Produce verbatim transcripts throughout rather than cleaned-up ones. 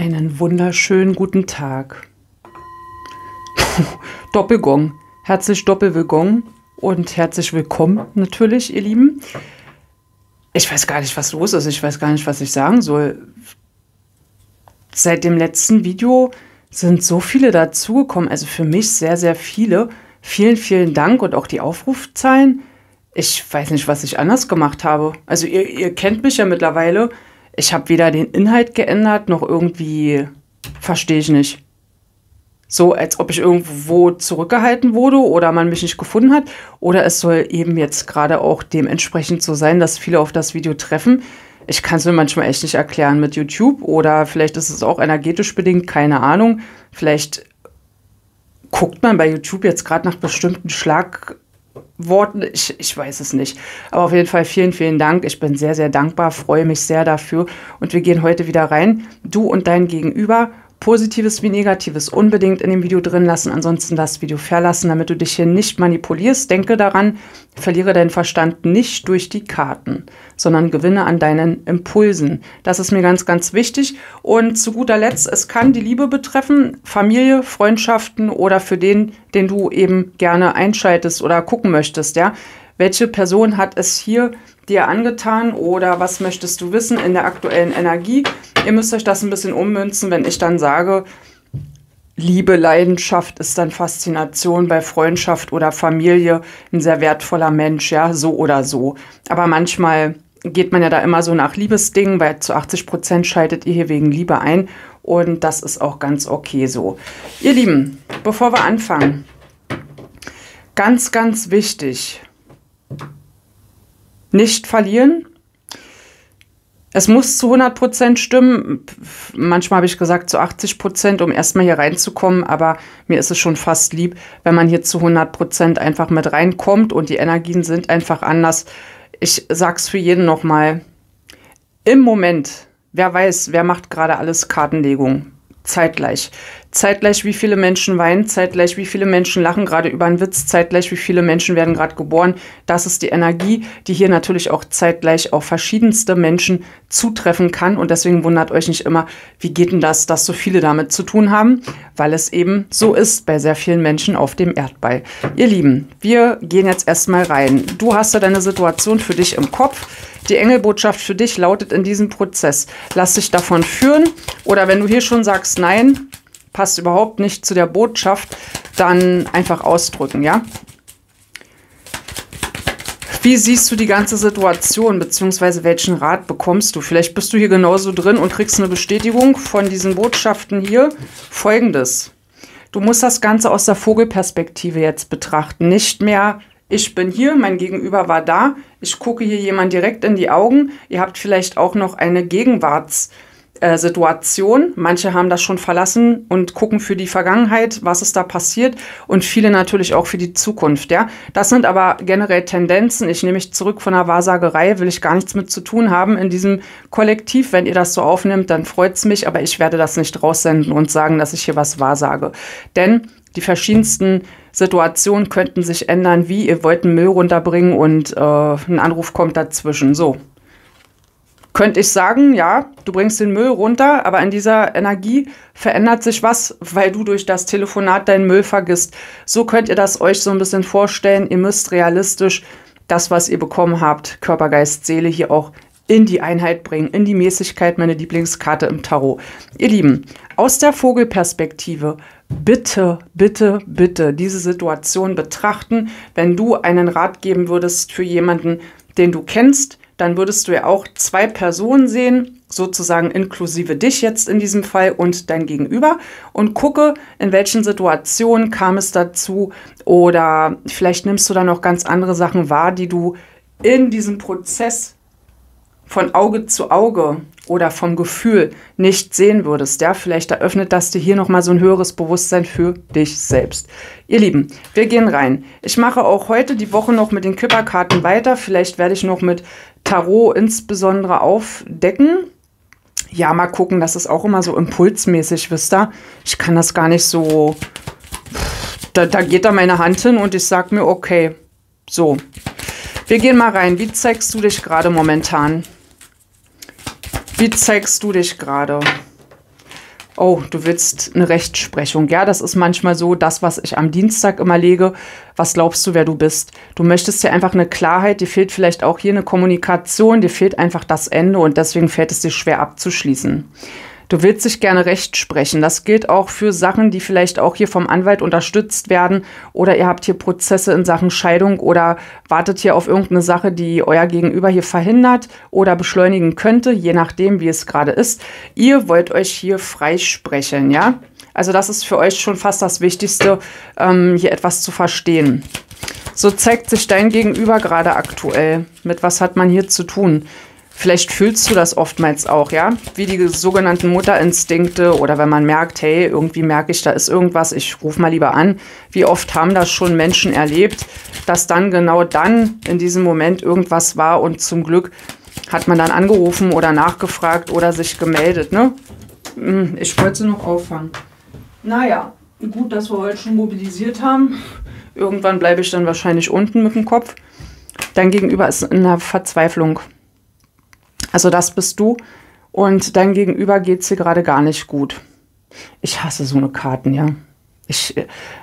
Einen wunderschönen guten Tag. Doppelgong. Herzlich Doppelwillgong und herzlich willkommen natürlich, ihr Lieben. Ich weiß gar nicht, was los ist. Ich weiß gar nicht, was ich sagen soll. Seit dem letzten Video sind so viele dazugekommen. Also für mich sehr, sehr viele. Vielen, vielen Dank und auch die Aufrufzahlen. Ich weiß nicht, was ich anders gemacht habe. Also ihr, ihr kennt mich ja mittlerweile. Ich habe weder den Inhalt geändert, noch irgendwie, verstehe ich nicht. So, als ob ich irgendwo zurückgehalten wurde oder man mich nicht gefunden hat. Oder es soll eben jetzt gerade auch dementsprechend so sein, dass viele auf das Video treffen. Ich kann es mir manchmal echt nicht erklären mit YouTube. Oder vielleicht ist es auch energetisch bedingt, keine Ahnung. Vielleicht guckt man bei YouTube jetzt gerade nach bestimmten Schlagworten. Ich, ich weiß es nicht. Aber auf jeden Fall vielen, vielen Dank. Ich bin sehr, sehr dankbar, freue mich sehr dafür. Und wir gehen heute wieder rein. Du und dein Gegenüber. Positives wie Negatives unbedingt in dem Video drin lassen, ansonsten das Video verlassen, damit du dich hier nicht manipulierst. Denke daran, verliere deinen Verstand nicht durch die Karten, sondern gewinne an deinen Impulsen. Das ist mir ganz, ganz wichtig. Und zu guter Letzt, es kann die Liebe betreffen, Familie, Freundschaften oder für den, den du eben gerne einschaltest oder gucken möchtest, ja. Welche Person hat es hier dir angetan oder was möchtest du wissen in der aktuellen Energie? Ihr müsst euch das ein bisschen ummünzen, wenn ich dann sage, Liebe, Leidenschaft ist dann Faszination bei Freundschaft oder Familie, ein sehr wertvoller Mensch, ja, so oder so. Aber manchmal geht man ja da immer so nach Liebesdingen, weil zu achtzig Prozent schaltet ihr hier wegen Liebe ein und das ist auch ganz okay so. Ihr Lieben, bevor wir anfangen, ganz, ganz wichtig, nicht verlieren. Es muss zu hundert Prozent stimmen. Manchmal habe ich gesagt zu achtzig Prozent, um erstmal hier reinzukommen. Aber mir ist es schon fast lieb, wenn man hier zu hundert Prozent einfach mit reinkommt. Und die Energien sind einfach anders. Ich sage es für jeden nochmal. Im Moment, wer weiß, wer macht gerade alles Kartenlegung? Zeitgleich. Zeitgleich, wie viele Menschen weinen, zeitgleich, wie viele Menschen lachen gerade über einen Witz, zeitgleich, wie viele Menschen werden gerade geboren. Das ist die Energie, die hier natürlich auch zeitgleich auf verschiedenste Menschen zutreffen kann. Und deswegen wundert euch nicht immer, wie geht denn das, dass so viele damit zu tun haben, weil es eben so ist bei sehr vielen Menschen auf dem Erdball. Ihr Lieben, wir gehen jetzt erstmal rein. Du hast ja deine Situation für dich im Kopf. Die Engelbotschaft für dich lautet in diesem Prozess, lass dich davon führen. Oder wenn du hier schon sagst, nein, passt überhaupt nicht zu der Botschaft, dann einfach ausdrücken, ja? Wie siehst du die ganze Situation, beziehungsweise welchen Rat bekommst du? Vielleicht bist du hier genauso drin und kriegst eine Bestätigung von diesen Botschaften hier. Folgendes: Du musst das Ganze aus der Vogelperspektive jetzt betrachten. Nicht mehr, ich bin hier, mein Gegenüber war da, ich gucke hier jemand direkt in die Augen. Ihr habt vielleicht auch noch eine Gegenwarts- Situation. Manche haben das schon verlassen und gucken für die Vergangenheit, was ist da passiert und viele natürlich auch für die Zukunft. Ja? Das sind aber generell Tendenzen. Ich nehme mich zurück von der Wahrsagerei, will ich gar nichts mit zu tun haben in diesem Kollektiv. Wenn ihr das so aufnimmt, dann freut es mich, aber ich werde das nicht raussenden und sagen, dass ich hier was wahrsage. Denn die verschiedensten Situationen könnten sich ändern, wie ihr wollt einen Müll runterbringen und äh, ein Anruf kommt dazwischen. So. Könnte ich sagen, ja, du bringst den Müll runter, aber in dieser Energie verändert sich was, weil du durch das Telefonat deinen Müll vergisst. So könnt ihr das euch so ein bisschen vorstellen. Ihr müsst realistisch das, was ihr bekommen habt, Körper, Geist, Seele, hier auch in die Einheit bringen, in die Mäßigkeit, meine Lieblingskarte im Tarot. Ihr Lieben, aus der Vogelperspektive, bitte, bitte, bitte diese Situation betrachten. Wenn du einen Rat geben würdest für jemanden, den du kennst, dann würdest du ja auch zwei Personen sehen, sozusagen inklusive dich jetzt in diesem Fall und dein Gegenüber und gucke, in welchen Situationen kam es dazu oder vielleicht nimmst du dann auch ganz andere Sachen wahr, die du in diesem Prozess von Auge zu Auge oder vom Gefühl nicht sehen würdest. Ja, vielleicht eröffnet das dir hier nochmal so ein höheres Bewusstsein für dich selbst. Ihr Lieben, wir gehen rein. Ich mache auch heute die Woche noch mit den Kipperkarten weiter. Vielleicht werde ich noch mit Tarot insbesondere aufdecken. Ja, mal gucken, das ist auch immer so impulsmäßig, wisst ihr. Ich kann das gar nicht so... Da, da geht da meine Hand hin und ich sage mir, okay, so. Wir gehen mal rein. Wie zeigst du dich gerade momentan? Wie zeigst du dich gerade? oh, du willst eine Rechtsprechung. Ja, das ist manchmal so, das, was ich am Dienstag immer lege, was glaubst du, wer du bist? Du möchtest ja einfach eine Klarheit, dir fehlt vielleicht auch hier eine Kommunikation, dir fehlt einfach das Ende und deswegen fällt es dir schwer abzuschließen. Du willst dich gerne recht sprechen. Das gilt auch für Sachen, die vielleicht auch hier vom Anwalt unterstützt werden oder ihr habt hier Prozesse in Sachen Scheidung oder wartet hier auf irgendeine Sache, die euer Gegenüber hier verhindert oder beschleunigen könnte, je nachdem, wie es gerade ist. Ihr wollt euch hier freisprechen, ja? Also das ist für euch schon fast das Wichtigste, ähm, hier etwas zu verstehen. So zeigt sich dein Gegenüber gerade aktuell. Mit was hat man hier zu tun? Vielleicht fühlst du das oftmals auch, ja, wie die sogenannten Mutterinstinkte oder wenn man merkt, hey, irgendwie merke ich, da ist irgendwas, ich rufe mal lieber an. Wie oft haben das schon Menschen erlebt, dass dann genau dann in diesem Moment irgendwas war und zum Glück hat man dann angerufen oder nachgefragt oder sich gemeldet, ne? Ich wollte noch auffangen. Naja, gut, dass wir heute schon mobilisiert haben. Irgendwann bleibe ich dann wahrscheinlich unten mit dem Kopf. Dein Gegenüber ist in der Verzweiflung. Also das bist du und dein Gegenüber geht es dir gerade gar nicht gut. Ich hasse so eine Karten, ja. Ich,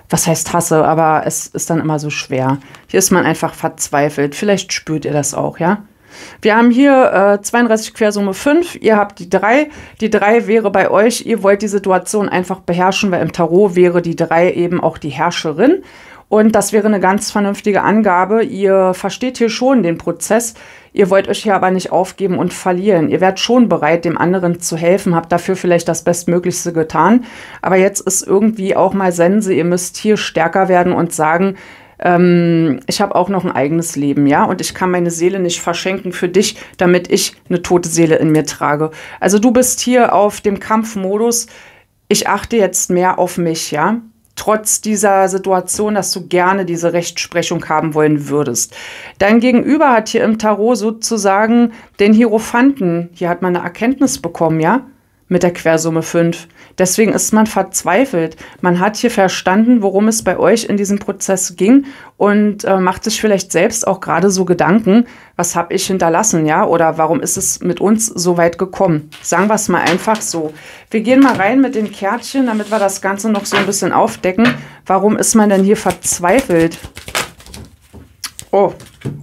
was heißt hasse, aber es ist dann immer so schwer. Hier ist man einfach verzweifelt. Vielleicht spürt ihr das auch, ja. Wir haben hier äh, zweiunddreißig Quersumme fünf, ihr habt die drei. Die drei wäre bei euch, ihr wollt die Situation einfach beherrschen, weil im Tarot wäre die drei eben auch die Herrscherin. Und das wäre eine ganz vernünftige Angabe. Ihr versteht hier schon den Prozess. Ihr wollt euch hier aber nicht aufgeben und verlieren. Ihr werdet schon bereit, dem anderen zu helfen. Habt dafür vielleicht das Bestmöglichste getan. Aber jetzt ist irgendwie auch mal Sense. Ihr müsst hier stärker werden und sagen, ähm, ich habe auch noch ein eigenes Leben, ja? Und ich kann meine Seele nicht verschenken für dich, damit ich eine tote Seele in mir trage. Also du bist hier auf dem Kampfmodus. Ich achte jetzt mehr auf mich, ja? Trotz dieser Situation, dass du gerne diese Rechtsprechung haben wollen würdest. Dein Gegenüber hat hier im Tarot sozusagen den Hierophanten. Hier hat man eine Erkenntnis bekommen, ja, mit der Quersumme fünf. Deswegen ist man verzweifelt. Man hat hier verstanden, worum es bei euch in diesem Prozess ging und äh, macht sich vielleicht selbst auch gerade so Gedanken, was habe ich hinterlassen, ja, oder warum ist es mit uns so weit gekommen? Sagen wir es mal einfach so. Wir gehen mal rein mit den Kärtchen, damit wir das Ganze noch so ein bisschen aufdecken. Warum ist man denn hier verzweifelt? Oh,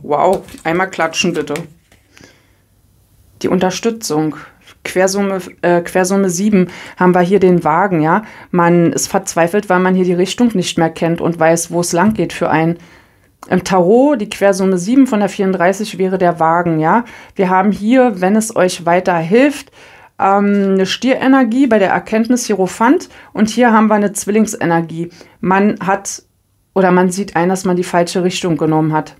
wow, einmal klatschen bitte. Die Unterstützung. Quersumme, äh, Quersumme sieben haben wir hier den Wagen, ja. Man ist verzweifelt, weil man hier die Richtung nicht mehr kennt und weiß, wo es lang geht für einen. Im Tarot, die Quersumme sieben von der vierunddreißig wäre der Wagen, ja. Wir haben hier, wenn es euch weiterhilft, ähm, eine Stierenergie bei der Erkenntnis Hierophant und hier haben wir eine Zwillingsenergie. Man hat oder man sieht ein, dass man die falsche Richtung genommen hat.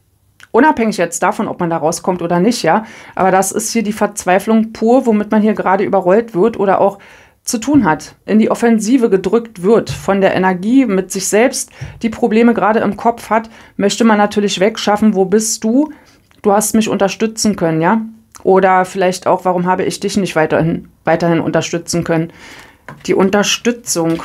Unabhängig jetzt davon, ob man da rauskommt oder nicht, ja. Aber das ist hier die Verzweiflung pur, womit man hier gerade überrollt wird oder auch zu tun hat, in die Offensive gedrückt wird von der Energie mit sich selbst, die Probleme gerade im Kopf hat, möchte man natürlich wegschaffen, wo bist du? Du hast mich unterstützen können, ja. Oder vielleicht auch, warum habe ich dich nicht weiterhin, weiterhin unterstützen können? Die Unterstützung.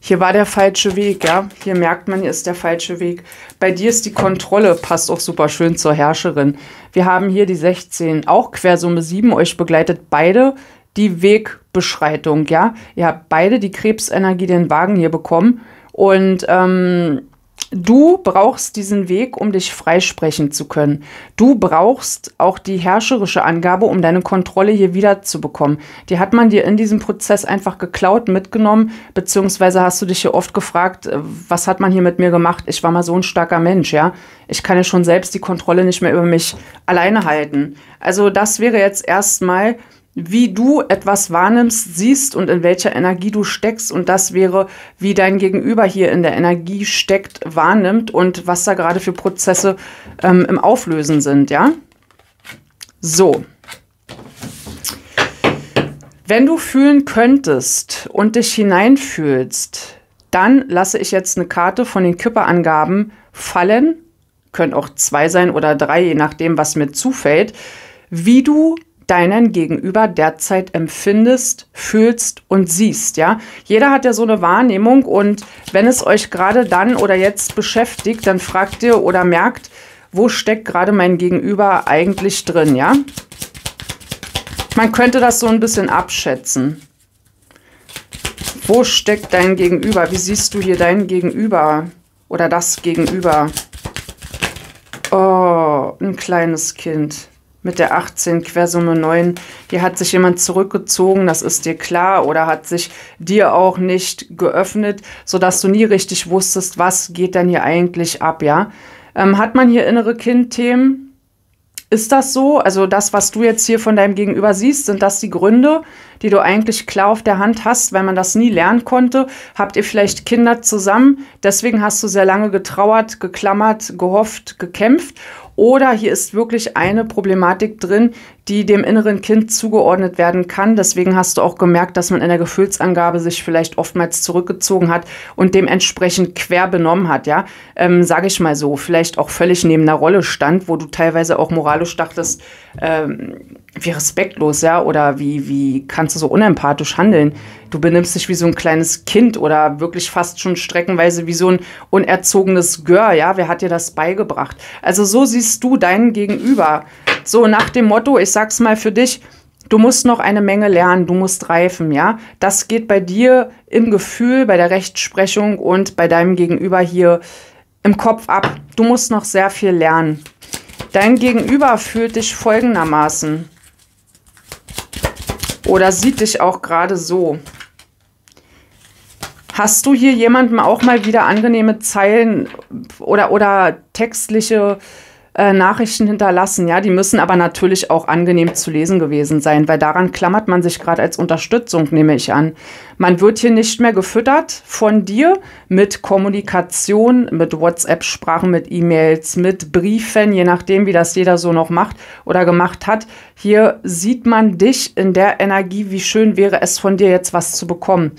Hier war der falsche Weg, ja. Hier merkt man, hier ist der falsche Weg. Bei dir ist die Kontrolle, passt auch super schön zur Herrscherin. Wir haben hier die sechzehn, auch Quersumme sieben, euch begleitet beide die Wegbeschreitung, ja. Ihr habt beide die Krebsenergie, den Wagen hier bekommen und ähm, du brauchst diesen Weg, um dich freisprechen zu können. Du brauchst auch die herrscherische Angabe, um deine Kontrolle hier wiederzubekommen. Die hat man dir in diesem Prozess einfach geklaut, mitgenommen, beziehungsweise hast du dich hier oft gefragt, was hat man hier mit mir gemacht? Ich war mal so ein starker Mensch, ja. Ich kann ja schon selbst die Kontrolle nicht mehr über mich alleine halten. Also das wäre jetzt erstmal, wie du etwas wahrnimmst, siehst und in welcher Energie du steckst. Und das wäre, wie dein Gegenüber hier in der Energie steckt, wahrnimmt und was da gerade für Prozesse ähm, im Auflösen sind, ja? So. Wenn du fühlen könntest und dich hineinfühlst, dann lasse ich jetzt eine Karte von den Kipperangaben fallen. Können auch zwei sein oder drei, je nachdem, was mir zufällt. Wie du deinen Gegenüber derzeit empfindest, fühlst und siehst, ja. Jeder hat ja so eine Wahrnehmung und wenn es euch gerade dann oder jetzt beschäftigt, dann fragt ihr oder merkt, wo steckt gerade mein Gegenüber eigentlich drin, ja. Man könnte das so ein bisschen abschätzen. Wo steckt dein Gegenüber? Wie siehst du hier dein Gegenüber oder das Gegenüber? Oh, ein kleines Kind mit der achtzehn, Quersumme neun. Hier hat sich jemand zurückgezogen, das ist dir klar, oder hat sich dir auch nicht geöffnet, sodass du nie richtig wusstest, was geht denn hier eigentlich ab, ja? Ähm, hat man hier innere Kindthemen? Ist das so? Also das, was du jetzt hier von deinem Gegenüber siehst, sind das die Gründe, die du eigentlich klar auf der Hand hast, weil man das nie lernen konnte? Habt ihr vielleicht Kinder zusammen? Deswegen hast du sehr lange getrauert, geklammert, gehofft, gekämpft. Oder hier ist wirklich eine Problematik drin, die dem inneren Kind zugeordnet werden kann. Deswegen hast du auch gemerkt, dass man in der Gefühlsangabe sich vielleicht oftmals zurückgezogen hat und dementsprechend quer benommen hat, ja, ähm, sage ich mal so, vielleicht auch völlig neben einer Rolle stand, wo du teilweise auch moralisch dachtest, ähm, wie respektlos, ja, oder wie, wie kannst du so unempathisch handeln? Du benimmst dich wie so ein kleines Kind oder wirklich fast schon streckenweise wie so ein unerzogenes Gör, ja, wer hat dir das beigebracht? Also so siehst du deinen Gegenüber. So nach dem Motto, ich sag's mal für dich, du musst noch eine Menge lernen, du musst reifen, ja. Das geht bei dir im Gefühl, bei der Rechtsprechung und bei deinem Gegenüber hier im Kopf ab. Du musst noch sehr viel lernen. Dein Gegenüber fühlt dich folgendermaßen oder sieht dich auch gerade so. Hast du hier jemandem auch mal wieder angenehme Zeilen oder, oder textliche Nachrichten hinterlassen, ja, die müssen aber natürlich auch angenehm zu lesen gewesen sein, weil daran klammert man sich gerade als Unterstützung, nehme ich an. Man wird hier nicht mehr gefüttert von dir mit Kommunikation, mit WhatsApp-Sprachen, mit E-Mails, mit Briefen, je nachdem, wie das jeder so noch macht oder gemacht hat. Hier sieht man dich in der Energie, wie schön wäre es von dir jetzt was zu bekommen.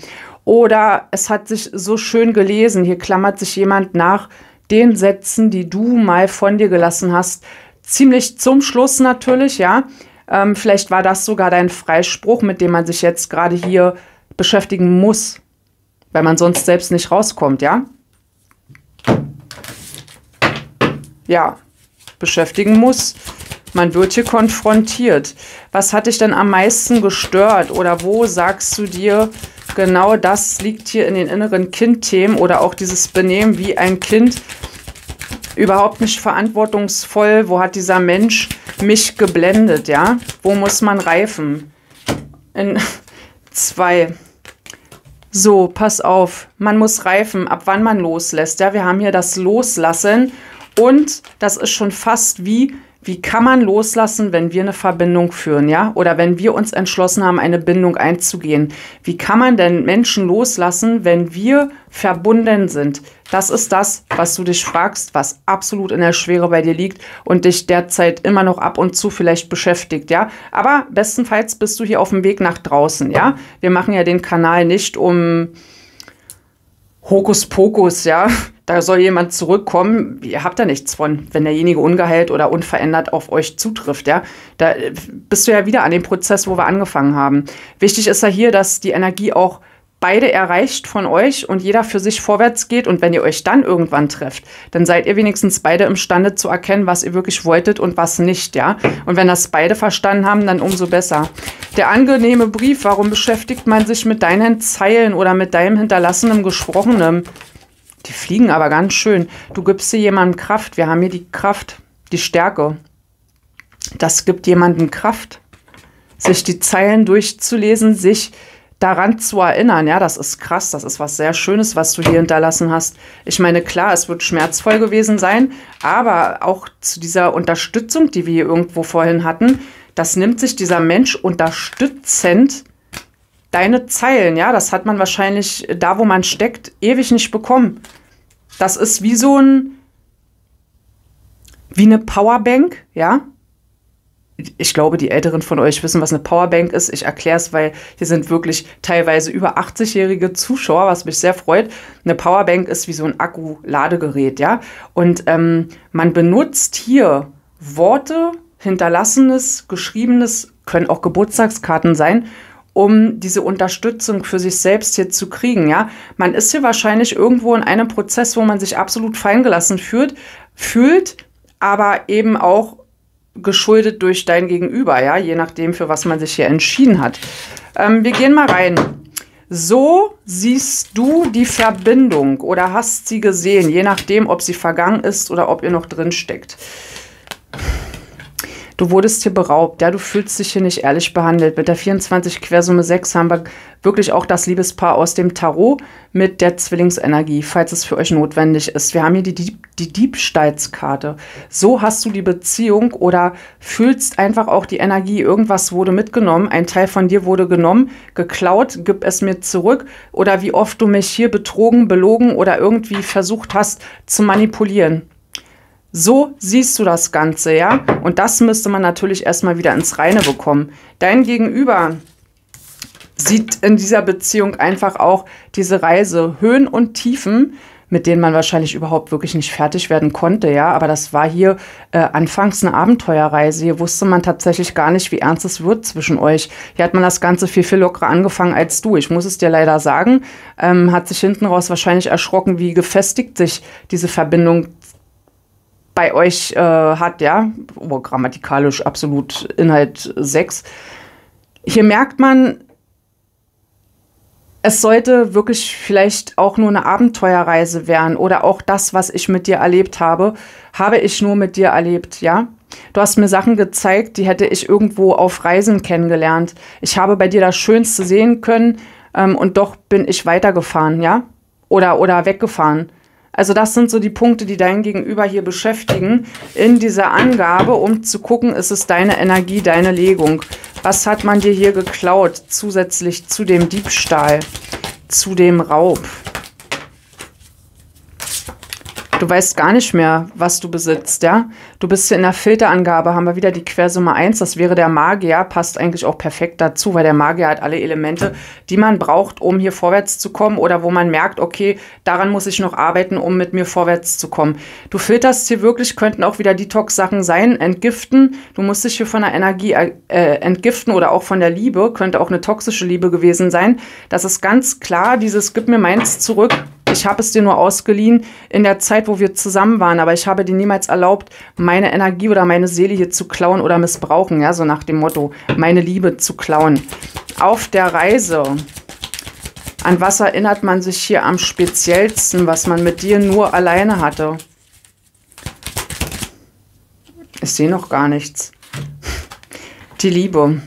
Oder es hat sich so schön gelesen, hier klammert sich jemand nach den Sätzen, die du mal von dir gelassen hast, ziemlich zum Schluss natürlich, ja. Ähm, vielleicht war das sogar dein Freispruch, mit dem man sich jetzt gerade hier beschäftigen muss, weil man sonst selbst nicht rauskommt, ja. Ja, beschäftigen muss. Man wird hier konfrontiert. Was hat dich denn am meisten gestört oder wo sagst du dir, genau das liegt hier in den inneren Kindthemen oder auch dieses Benehmen wie ein Kind, überhaupt nicht verantwortungsvoll, wo hat dieser Mensch mich geblendet, ja? Wo muss man reifen? In zwei. So, pass auf, man muss reifen, ab wann man loslässt, ja? Wir haben hier das Loslassen und das ist schon fast wie... Wie kann man loslassen, wenn wir eine Verbindung führen, ja? Oder wenn wir uns entschlossen haben, eine Bindung einzugehen? Wie kann man denn Menschen loslassen, wenn wir verbunden sind? Das ist das, was du dich fragst, was absolut in der Schwere bei dir liegt und dich derzeit immer noch ab und zu vielleicht beschäftigt, ja? Aber bestenfalls bist du hier auf dem Weg nach draußen, ja? Wir machen ja den Kanal nicht um Hokuspokus, ja? Da soll jemand zurückkommen, ihr habt da nichts von, wenn derjenige ungeheilt oder unverändert auf euch zutrifft, ja. Da bist du ja wieder an dem Prozess, wo wir angefangen haben. Wichtig ist ja hier, dass die Energie auch beide erreicht von euch und jeder für sich vorwärts geht. Und wenn ihr euch dann irgendwann trefft, dann seid ihr wenigstens beide imstande zu erkennen, was ihr wirklich wolltet und was nicht, ja. Und wenn das beide verstanden haben, dann umso besser. Der angenehme Brief, warum beschäftigt man sich mit deinen Zeilen oder mit deinem hinterlassenen Gesprochenen? Die fliegen aber ganz schön. Du gibst hier jemandem Kraft. Wir haben hier die Kraft, die Stärke. Das gibt jemandem Kraft, sich die Zeilen durchzulesen, sich daran zu erinnern. Ja, das ist krass. Das ist was sehr Schönes, was du hier hinterlassen hast. Ich meine, klar, es wird schmerzvoll gewesen sein, aber auch zu dieser Unterstützung, die wir hier irgendwo vorhin hatten, das nimmt sich dieser Mensch unterstützend deine Zeilen, ja, das hat man wahrscheinlich da, wo man steckt, ewig nicht bekommen. Das ist wie so ein, wie eine Powerbank, ja. Ich glaube, die Älteren von euch wissen, was eine Powerbank ist. Ich erkläre es, weil hier sind wirklich teilweise über achtzigjährige Zuschauer, was mich sehr freut. Eine Powerbank ist wie so ein Akku-Ladegerät, ja. Und ähm, man benutzt hier Worte, Hinterlassenes, Geschriebenes, können auch Geburtstagskarten sein, um diese Unterstützung für sich selbst hier zu kriegen, ja. Man ist hier wahrscheinlich irgendwo in einem Prozess, wo man sich absolut feingelassen fühlt, fühlt, aber eben auch geschuldet durch dein Gegenüber, ja, je nachdem, für was man sich hier entschieden hat. Ähm, wir gehen mal rein. So siehst du die Verbindung oder hast sie gesehen, je nachdem, ob sie vergangen ist oder ob ihr noch drin steckt. Du wurdest hier beraubt, ja, du fühlst dich hier nicht ehrlich behandelt. Mit der vierundzwanzig Quersumme sechs haben wir wirklich auch das Liebespaar aus dem Tarot mit der Zwillingsenergie, falls es für euch notwendig ist. Wir haben hier die, die, die Diebstahlskarte. So hast du die Beziehung oder fühlst einfach auch die Energie. Irgendwas wurde mitgenommen, ein Teil von dir wurde genommen, geklaut, gib es mir zurück. Oder wie oft du mich hier betrogen, belogen oder irgendwie versucht hast zu manipulieren. So siehst du das Ganze, ja? Und das müsste man natürlich erstmal wieder ins Reine bekommen. Dein Gegenüber sieht in dieser Beziehung einfach auch diese Reise, Höhen und Tiefen, mit denen man wahrscheinlich überhaupt wirklich nicht fertig werden konnte, ja? Aber das war hier äh, anfangs eine Abenteuerreise. Hier wusste man tatsächlich gar nicht, wie ernst es wird zwischen euch. Hier hat man das Ganze viel, viel lockerer angefangen als du. Ich muss es dir leider sagen, ähm, hat sich hinten raus wahrscheinlich erschrocken, wie gefestigt sich diese Verbindung bei euch äh, hat, ja, oh, grammatikalisch absolut Inhalt sechs. Hier merkt man, es sollte wirklich vielleicht auch nur eine Abenteuerreise werden oder auch das, was ich mit dir erlebt habe, habe ich nur mit dir erlebt, ja. Du hast mir Sachen gezeigt, die hätte ich irgendwo auf Reisen kennengelernt. Ich habe bei dir das Schönste sehen können ähm, und doch bin ich weitergefahren, ja, oder, oder weggefahren. Also das sind so die Punkte, die dein Gegenüber hier beschäftigen in dieser Angabe, um zu gucken, ist es deine Energie, deine Legung. Was hat man dir hier geklaut zusätzlich zu dem Diebstahl, zu dem Raub? Du weißt gar nicht mehr, was du besitzt, ja? Du bist hier in der Filterangabe, haben wir wieder die Quersumme eins, das wäre der Magier, passt eigentlich auch perfekt dazu, weil der Magier hat alle Elemente, die man braucht, um hier vorwärts zu kommen oder wo man merkt, okay, daran muss ich noch arbeiten, um mit mir vorwärts zu kommen. Du filterst hier wirklich, könnten auch wieder Detox-Sachen sein, entgiften, du musst dich hier von der Energie äh, entgiften oder auch von der Liebe, könnte auch eine toxische Liebe gewesen sein. Das ist ganz klar, dieses gib mir meins zurück. Ich habe es dir nur ausgeliehen in der Zeit, wo wir zusammen waren, aber ich habe dir niemals erlaubt, meine Energie oder meine Seele hier zu klauen oder missbrauchen, ja, so nach dem Motto, meine Liebe zu klauen. Auf der Reise, an was erinnert man sich hier am speziellsten, was man mit dir nur alleine hatte? Ich sehe noch gar nichts. Die Liebe,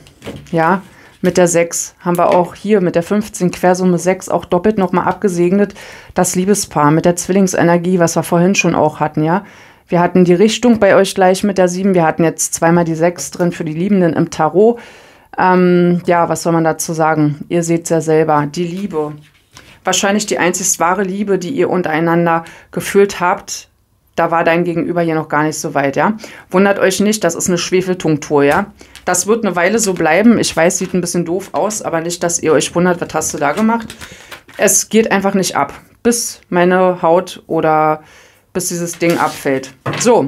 ja. Mit der sechs haben wir auch hier mit der fünfzehn Quersumme sechs auch doppelt nochmal abgesegnet. Das Liebespaar mit der Zwillingsenergie, was wir vorhin schon auch hatten, ja. Wir hatten die Richtung bei euch gleich mit der sieben. Wir hatten jetzt zweimal die sechs drin für die Liebenden im Tarot. Ähm, ja, was soll man dazu sagen? Ihr seht es ja selber. Die Liebe. Wahrscheinlich die einzig wahre Liebe, die ihr untereinander gefühlt habt. Da war dein Gegenüber hier noch gar nicht so weit, ja. Wundert euch nicht, das ist eine Schwefeltunktur, ja. Das wird eine Weile so bleiben. Ich weiß, sieht ein bisschen doof aus, aber nicht, dass ihr euch wundert, was hast du da gemacht. Es geht einfach nicht ab, bis meine Haut oder bis dieses Ding abfällt. So,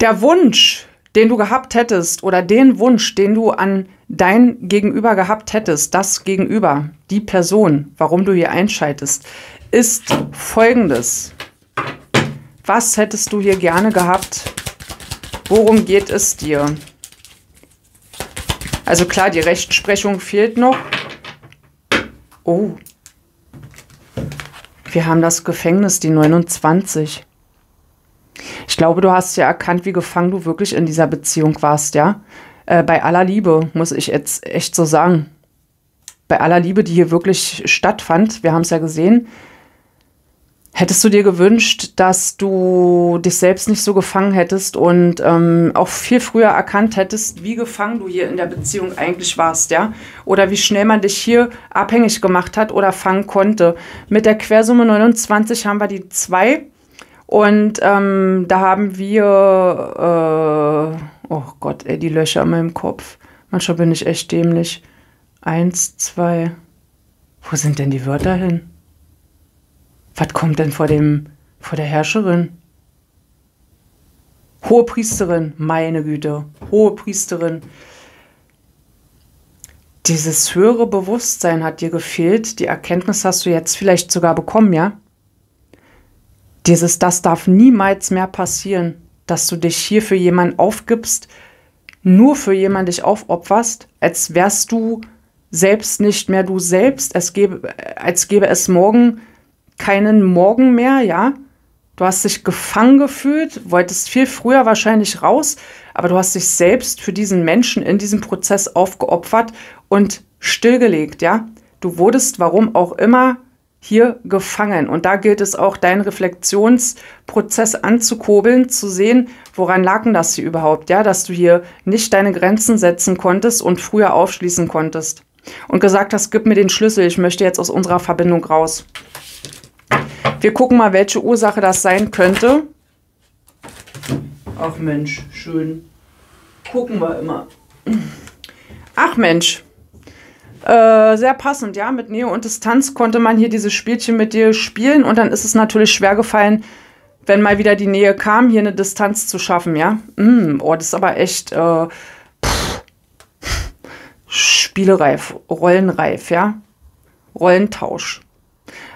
der Wunsch, den du gehabt hättest oder den Wunsch, den du an dein Gegenüber gehabt hättest, das Gegenüber, die Person, warum du hier einschaltest, ist folgendes. Was hättest du hier gerne gehabt? Worum geht es dir? Also klar, die Rechtsprechung fehlt noch. Oh. Wir haben das Gefängnis, die neunundzwanzig. Ich glaube, du hast ja erkannt, wie gefangen du wirklich in dieser Beziehung warst, ja? Äh, bei aller Liebe, muss ich jetzt echt so sagen. Bei aller Liebe, die hier wirklich stattfand, wir haben es ja gesehen. Hättest du dir gewünscht, dass du dich selbst nicht so gefangen hättest und ähm, auch viel früher erkannt hättest, wie gefangen du hier in der Beziehung eigentlich warst, ja? Oder wie schnell man dich hier abhängig gemacht hat oder fangen konnte. Mit der Quersumme neunundzwanzig haben wir die zwei und ähm, da haben wir, äh, oh Gott, ey, die Löcher in meinem Kopf. Manchmal bin ich echt dämlich. Eins, zwei, wo sind denn die Wörter hin? Was kommt denn vor dem, vor der Herrscherin? Hohe Priesterin, meine Güte, hohe Priesterin. Dieses höhere Bewusstsein hat dir gefehlt. Die Erkenntnis hast du jetzt vielleicht sogar bekommen, ja? Dieses, das darf niemals mehr passieren. dass du dich hier für jemanden aufgibst, nur für jemanden dich aufopferst, als wärst du selbst nicht mehr du selbst, als gäbe, als gäbe es morgen keinen Morgen mehr, ja. Du hast dich gefangen gefühlt, wolltest viel früher wahrscheinlich raus, aber du hast dich selbst für diesen Menschen in diesem Prozess aufgeopfert und stillgelegt, ja. Du wurdest, warum auch immer, hier gefangen. Und da gilt es auch, deinen Reflexionsprozess anzukurbeln, zu sehen, woran lag denn das hier überhaupt, ja, dass du hier nicht deine Grenzen setzen konntest und früher aufschließen konntest. Und gesagt hast, gib mir den Schlüssel, ich möchte jetzt aus unserer Verbindung raus. Wir gucken mal, welche Ursache das sein könnte. Ach Mensch, schön. Gucken wir immer. Ach Mensch. Äh, sehr passend, ja, mit Nähe und Distanz konnte man hier dieses Spielchen mit dir spielen und dann ist es natürlich schwer gefallen, wenn mal wieder die Nähe kam, hier eine Distanz zu schaffen, ja. Mm, oh, das ist aber echt äh, pff, spielreif, rollenreif, ja, Rollentausch.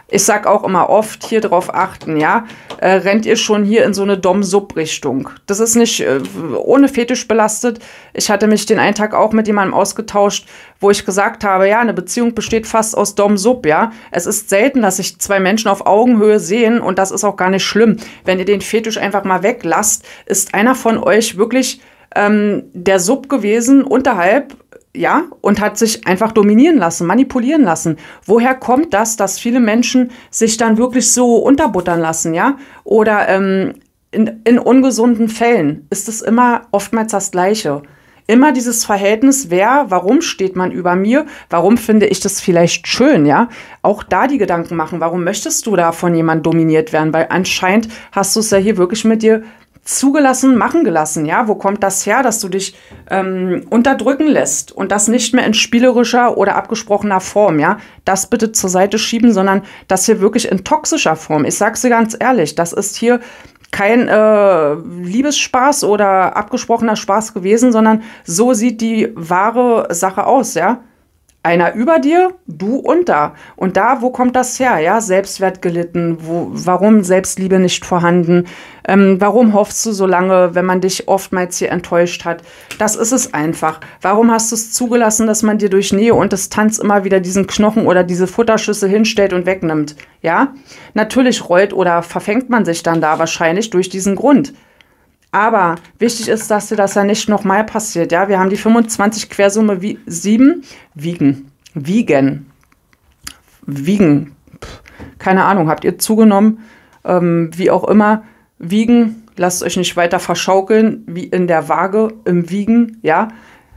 Ich sag auch immer oft, hier drauf achten, ja, äh, rennt ihr schon hier in so eine Dom-Sub-Richtung. Das ist nicht äh, ohne Fetisch belastet. Ich hatte mich den einen Tag auch mit jemandem ausgetauscht, wo ich gesagt habe, ja, eine Beziehung besteht fast aus Dom-Sub, ja. Es ist selten, dass sich zwei Menschen auf Augenhöhe sehen und das ist auch gar nicht schlimm. Wenn ihr den Fetisch einfach mal weglasst, ist einer von euch wirklich ähm, der Sub gewesen unterhalb, ja, und hat sich einfach dominieren lassen, manipulieren lassen. Woher kommt das, dass viele Menschen sich dann wirklich so unterbuttern lassen, ja? Oder ähm, in, in ungesunden Fällen ist es immer oftmals das Gleiche. Immer dieses Verhältnis, wer, warum steht man über mir, warum finde ich das vielleicht schön, ja? Auch da die Gedanken machen, warum möchtest du da von jemandem dominiert werden? Weil anscheinend hast du es ja hier wirklich mit dir zugelassen, machen gelassen, ja, wo kommt das her, dass du dich ähm, unterdrücken lässt und das nicht mehr in spielerischer oder abgesprochener Form, ja, das bitte zur Seite schieben, sondern das hier wirklich in toxischer Form, ich sag's dir ganz ehrlich, das ist hier kein äh, Liebesspaß oder abgesprochener Spaß gewesen, sondern so sieht die wahre Sache aus, ja, einer über dir, du unter. Und da, wo kommt das her? Ja, Selbstwert gelitten, wo, warum Selbstliebe nicht vorhanden? Ähm, warum hoffst du so lange, wenn man dich oftmals hier enttäuscht hat? Das ist es einfach. Warum hast du es zugelassen, dass man dir durch Nähe und Distanz immer wieder diesen Knochen oder diese Futterschüssel hinstellt und wegnimmt? Ja, natürlich rollt oder verfängt man sich dann da wahrscheinlich durch diesen Grund. Aber wichtig ist, dass dir das ja nicht nochmal passiert. Ja? Wir haben die fünfundzwanzig Quersumme wie sieben wiegen. Wiegen. Wiegen. Pff, keine Ahnung, habt ihr zugenommen? Ähm, wie auch immer. Wiegen. Lasst euch nicht weiter verschaukeln, wie in der Waage, im Wiegen. Ja?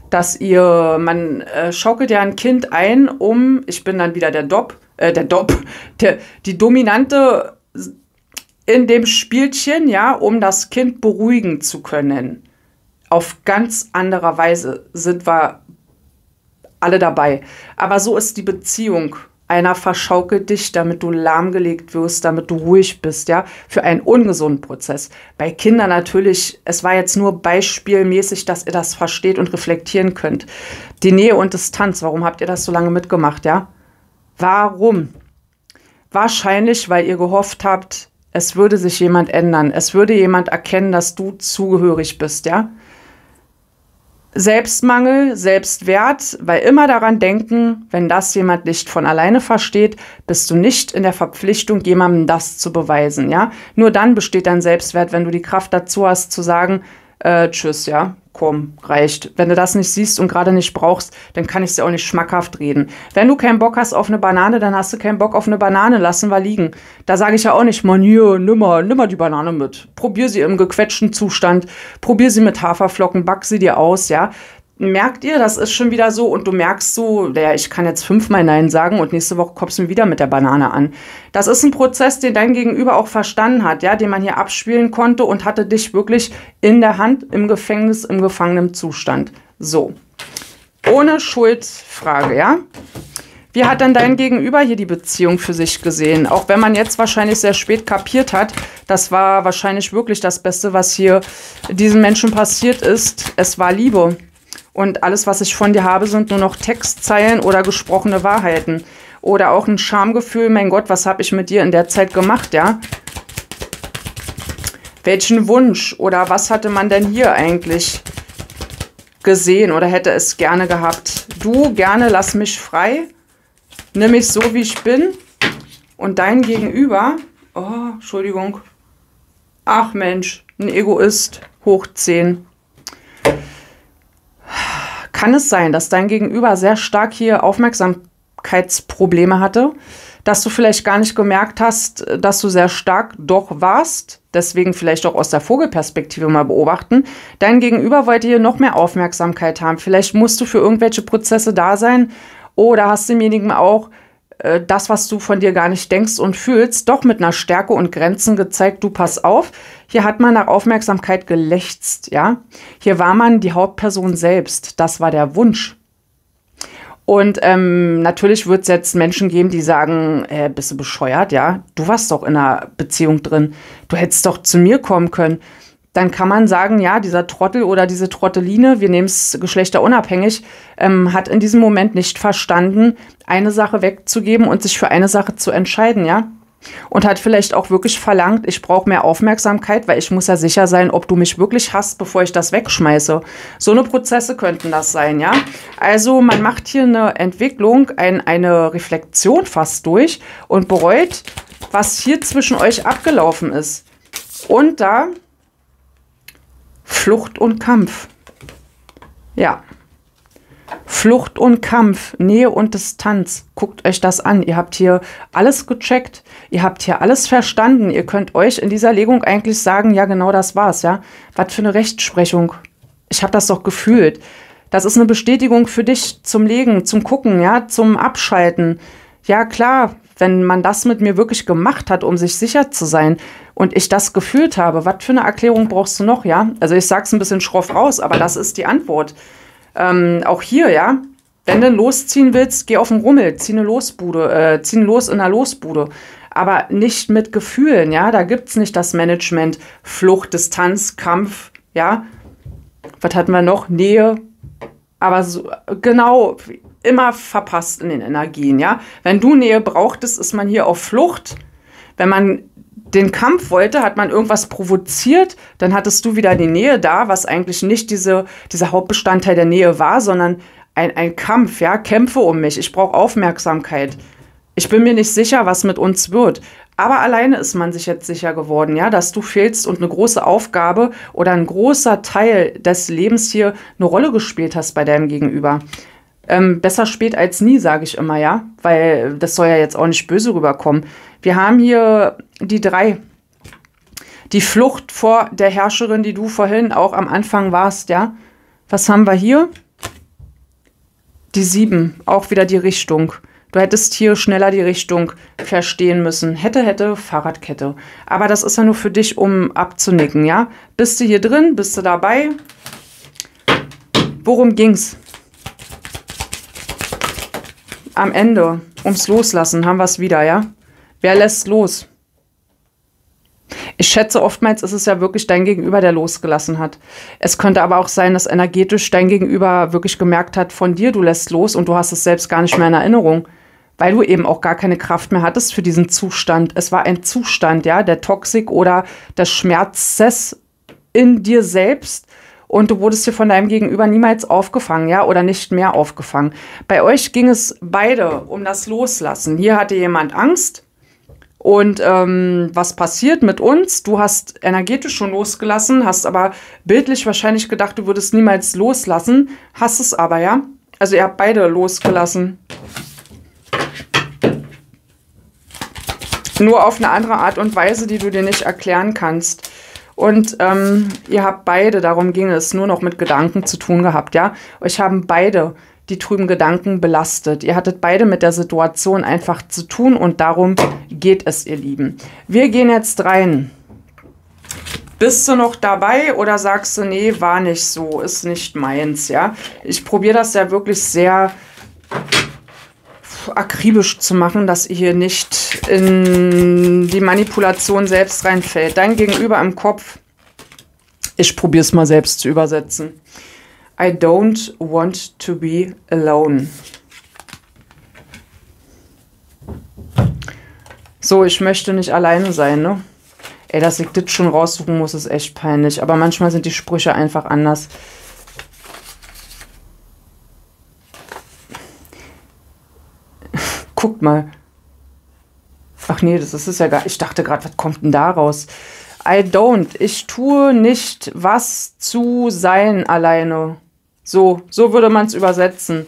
Dass ihr, man äh, schaukelt ja ein Kind ein, um, ich bin dann wieder der Dopp, äh, der Dopp, der, die dominante in dem Spielchen, ja, um das Kind beruhigen zu können. Auf ganz anderer Weise sind wir alle dabei. Aber so ist die Beziehung. Einer verschaukelt dich, damit du lahmgelegt wirst, damit du ruhig bist, ja, für einen ungesunden Prozess. Bei Kindern natürlich, es war jetzt nur beispielmäßig, dass ihr das versteht und reflektieren könnt. Die Nähe und Distanz, warum habt ihr das so lange mitgemacht, ja? Warum? Wahrscheinlich, weil ihr gehofft habt, es würde sich jemand ändern. Es würde jemand erkennen, dass du zugehörig bist, ja? Selbstmangel, Selbstwert, weil immer daran denken, wenn das jemand nicht von alleine versteht, bist du nicht in der Verpflichtung, jemandem das zu beweisen, ja? Nur dann besteht dein Selbstwert, wenn du die Kraft dazu hast, zu sagen, äh, tschüss, ja? Komm, reicht. Wenn du das nicht siehst und gerade nicht brauchst, dann kann ich es dir auch nicht schmackhaft reden. Wenn du keinen Bock hast auf eine Banane, dann hast du keinen Bock auf eine Banane, lassen wir liegen. Da sage ich ja auch nicht, man, hier, nimm mal, nimm mal die Banane mit. Probier sie im gequetschten Zustand, probier sie mit Haferflocken, back sie dir aus, ja. Merkt ihr, das ist schon wieder so und du merkst so, naja, ich kann jetzt fünfmal Nein sagen und nächste Woche kommst du mir wieder mit der Banane an. Das ist ein Prozess, den dein Gegenüber auch verstanden hat, ja, den man hier abspielen konnte und hatte dich wirklich in der Hand, im Gefängnis, im gefangenen Zustand. So, ohne Schuldfrage, ja. Wie hat denn dein Gegenüber hier die Beziehung für sich gesehen? Auch wenn man jetzt wahrscheinlich sehr spät kapiert hat, das war wahrscheinlich wirklich das Beste, was hier diesen Menschen passiert ist. Es war Liebe. Und alles, was ich von dir habe, sind nur noch Textzeilen oder gesprochene Wahrheiten. Oder auch ein Schamgefühl, mein Gott, was habe ich mit dir in der Zeit gemacht, ja? welchen Wunsch oder was hatte man denn hier eigentlich gesehen oder hätte es gerne gehabt? Du, gerne, lass mich frei, nimm mich so, wie ich bin. Und dein Gegenüber, oh, Entschuldigung, ach Mensch, ein Egoist, hoch zehn. Kann es sein, dass dein Gegenüber sehr stark hier Aufmerksamkeitsprobleme hatte, dass du vielleicht gar nicht gemerkt hast, dass du sehr stark doch warst, deswegen vielleicht auch aus der Vogelperspektive mal beobachten. Dein Gegenüber wollte hier noch mehr Aufmerksamkeit haben. Vielleicht musst du für irgendwelche Prozesse da sein oder hast demjenigen auch äh, das, was du von dir gar nicht denkst und fühlst, doch mit einer Stärke und Grenzen gezeigt, du pass auf. Hier hat man nach Aufmerksamkeit gelächzt, ja. Hier war man die Hauptperson selbst, das war der Wunsch. Und ähm, natürlich wird es jetzt Menschen geben, die sagen, äh, bist du bescheuert, ja? Du warst doch in einer Beziehung drin. Du hättest doch zu mir kommen können. Dann kann man sagen, ja, dieser Trottel oder diese Trotteline, wir nehmen es geschlechterunabhängig, ähm, hat in diesem Moment nicht verstanden, eine Sache wegzugeben und sich für eine Sache zu entscheiden, ja? Und hat vielleicht auch wirklich verlangt, ich brauche mehr Aufmerksamkeit, weil ich muss ja sicher sein, ob du mich wirklich hast, bevor ich das wegschmeiße. So eine Prozesse könnten das sein, ja. Also man macht hier eine Entwicklung, ein, eine Reflexion fast durch und bereut, was hier zwischen euch abgelaufen ist. Und da Flucht und Kampf. Ja. Flucht und Kampf, Nähe und Distanz. Guckt euch das an. Ihr habt hier alles gecheckt. Ihr habt hier alles verstanden. Ihr könnt euch in dieser Legung eigentlich sagen, ja, genau das war's, ja. Was für eine Rechtsprechung. Ich habe das doch gefühlt. Das ist eine Bestätigung für dich zum Legen, zum Gucken, ja, zum Abschalten. Ja, klar, wenn man das mit mir wirklich gemacht hat, um sich sicher zu sein und ich das gefühlt habe, was für eine Erklärung brauchst du noch, ja? Also ich sag's ein bisschen schroff raus, aber das ist die Antwort. Ähm, auch hier, ja, wenn du losziehen willst, geh auf den Rummel, zieh eine Losbude, äh, zieh los in einer Losbude, aber nicht mit Gefühlen, ja, da gibt es nicht das Management, Flucht, Distanz, Kampf, ja, was hatten wir noch, Nähe, aber so, genau, immer verpasst in den Energien, ja, wenn du Nähe brauchtest, ist man hier auf Flucht, wenn man den Kampf wollte, hat man irgendwas provoziert, dann hattest du wieder die Nähe da, was eigentlich nicht diese, dieser Hauptbestandteil der Nähe war, sondern ein, ein Kampf, ja, kämpfe um mich, ich brauche Aufmerksamkeit. Ich bin mir nicht sicher, was mit uns wird. Aber alleine ist man sich jetzt sicher geworden, ja, dass du fehlst und eine große Aufgabe oder ein großer Teil des Lebens hier eine Rolle gespielt hast bei deinem Gegenüber. Ähm, besser spät als nie, sage ich immer, ja, weil das soll ja jetzt auch nicht böse rüberkommen. Wir haben hier die drei, die Flucht vor der Herrscherin, die du vorhin auch am Anfang warst, ja. Was haben wir hier? Die sieben, auch wieder die Richtung. Du hättest hier schneller die Richtung verstehen müssen. Hätte, hätte, Fahrradkette. Aber das ist ja nur für dich, um abzunicken, ja. Bist du hier drin? Bist du dabei? Worum ging's? Am Ende, ums Loslassen, haben wir es wieder, ja? Wer lässt los? Ich schätze, oftmals ist es ja wirklich dein Gegenüber, der losgelassen hat. Es könnte aber auch sein, dass energetisch dein Gegenüber wirklich gemerkt hat, von dir, du lässt los und du hast es selbst gar nicht mehr in Erinnerung, weil du eben auch gar keine Kraft mehr hattest für diesen Zustand. Es war ein Zustand, ja, der Toxik oder des Schmerzes in dir selbst. Und du wurdest hier von deinem Gegenüber niemals aufgefangen, ja, oder nicht mehr aufgefangen. Bei euch ging es beide um das Loslassen. Hier hatte jemand Angst und ähm, was passiert mit uns? Du hast energetisch schon losgelassen, hast aber bildlich wahrscheinlich gedacht, du würdest niemals loslassen, hast es aber, ja. Also ihr habt beide losgelassen. Nur auf eine andere Art und Weise, die du dir nicht erklären kannst. Und ähm, ihr habt beide, darum ging es, nur noch mit Gedanken zu tun gehabt, ja. Euch haben beide die trüben Gedanken belastet. Ihr hattet beide mit der Situation einfach zu tun und darum geht es, ihr Lieben. Wir gehen jetzt rein. Bist du noch dabei oder sagst du, nee, war nicht so, ist nicht meins, ja. Ich probiere das ja wirklich sehr akribisch zu machen, dass ihr hier nicht in die Manipulation selbst reinfällt. Dein Gegenüber im Kopf. Ich probiere es mal selbst zu übersetzen. I don't want to be alone. So, ich möchte nicht alleine sein, ne? Ey, dass ich das schon raussuchen muss, ist echt peinlich. Aber manchmal sind die Sprüche einfach anders. Guckt mal. Ach nee, das ist es ja gar nicht. Ich dachte gerade, was kommt denn da raus? I don't. Ich tue nicht was zu sein alleine. So, so würde man es übersetzen.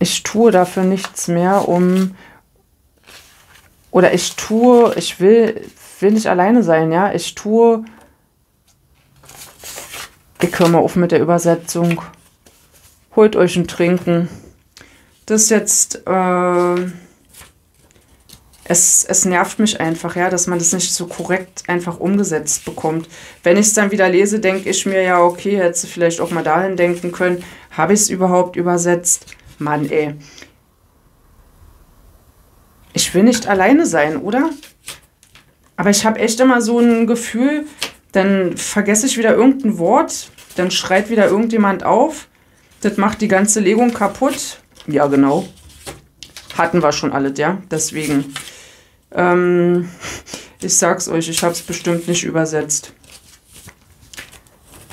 Ich tue dafür nichts mehr, um... Oder ich tue... Ich will, will nicht alleine sein, ja? Ich tue... Ich höre mal auf mit der Übersetzung. Holt euch ein Trinken. Das ist jetzt... Äh, es, es nervt mich einfach, ja, dass man das nicht so korrekt einfach umgesetzt bekommt. Wenn ich es dann wieder lese, denke ich mir, ja, okay, hätte ich vielleicht auch mal dahin denken können. Habe ich es überhaupt übersetzt? Mann, ey. Ich will nicht alleine sein, oder? Aber ich habe echt immer so ein Gefühl, dann vergesse ich wieder irgendein Wort, dann schreit wieder irgendjemand auf. Das macht die ganze Legung kaputt. Ja, genau. Hatten wir schon alles, ja? Deswegen. Ähm, ich sag's euch, ich hab's bestimmt nicht übersetzt.